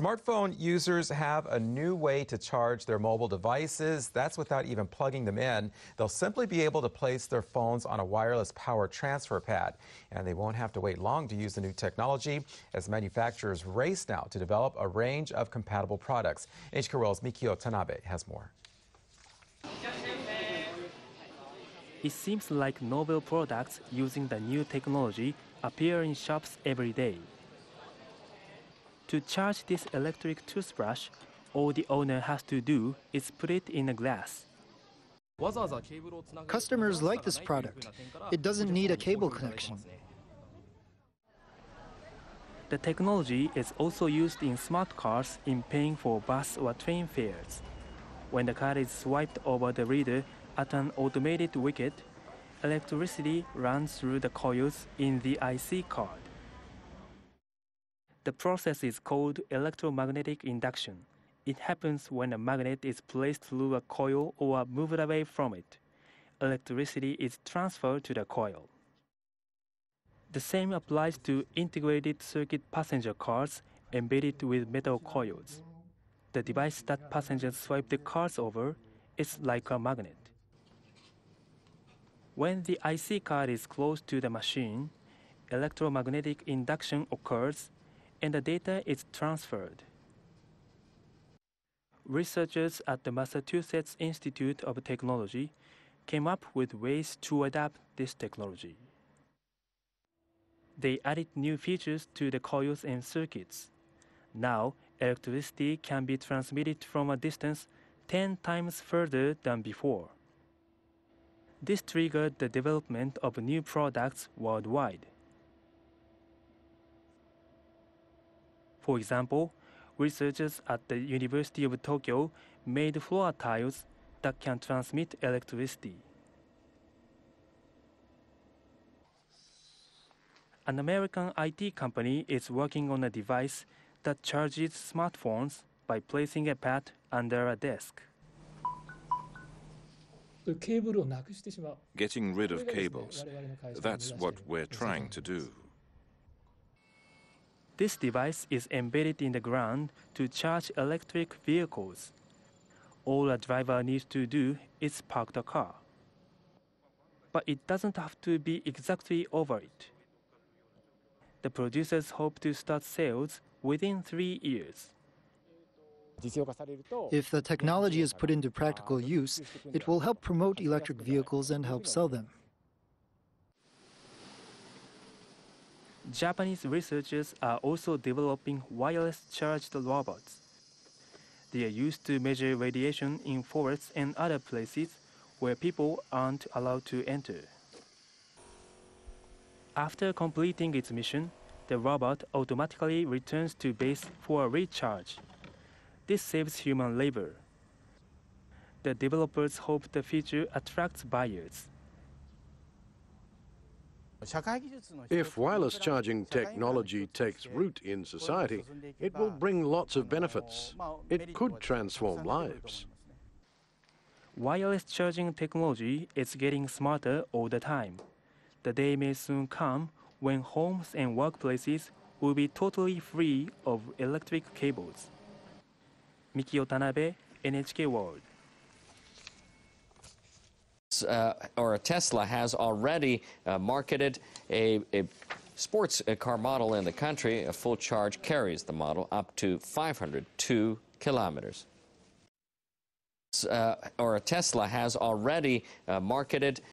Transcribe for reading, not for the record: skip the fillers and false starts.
Smartphone users have a new way to charge their mobile devices. That's without even plugging them in. They'll simply be able to place their phones on a wireless power transfer pad. And they won't have to wait long to use the new technology, as manufacturers race now to develop a range of compatible products. NHK World's Mikio Tanabe has more. It seems like novel products using the new technology appear in shops every day. To charge this electric toothbrush, all the owner has to do is put it in a glass. Customers like this product. It doesn't need a cable connection. The technology is also used in smart cars in paying for bus or train fares. When the card is swiped over the reader at an automated wicket, electricity runs through the coils in the IC card. The process is called electromagnetic induction. It happens when a magnet is placed through a coil or moved away from it. Electricity is transferred to the coil. The same applies to integrated circuit passenger cars embedded with metal coils. The device that passengers swipe the cards over is like a magnet. When the IC card is close to the machine, electromagnetic induction occurs and the data is transferred. Researchers at the Massachusetts Institute of Technology came up with ways to adapt this technology. They added new features to the coils and circuits. Now, electricity can be transmitted from a distance 10 times further than before. This triggered the development of new products worldwide. For example, researchers at the University of Tokyo made floor tiles that can transmit electricity. An American IT company is working on a device that charges smartphones by placing a pad under a desk. Getting rid of cables, that's what we're trying to do. This device is embedded in the ground to charge electric vehicles. All a driver needs to do is park the car. But it doesn't have to be exactly over it. The producers hope to start sales within 3 years. If the technology is put into practical use, it will help promote electric vehicles and help sell them. Japanese researchers are also developing wireless charged robots. They are used to measure radiation in forests and other places where people aren't allowed to enter. After completing its mission, the robot automatically returns to base for a recharge. This saves human labor. The developers hope the feature attracts buyers. If wireless charging technology takes root in society, it will bring lots of benefits. It could transform lives. Wireless charging technology is getting smarter all the time. The day may soon come when homes and workplaces will be totally free of electric cables. Mikio Tanabe, NHK World. Tesla has already marketed a sports car model in the country. A full charge carries the model up to 502 kilometers. Tesla has already marketed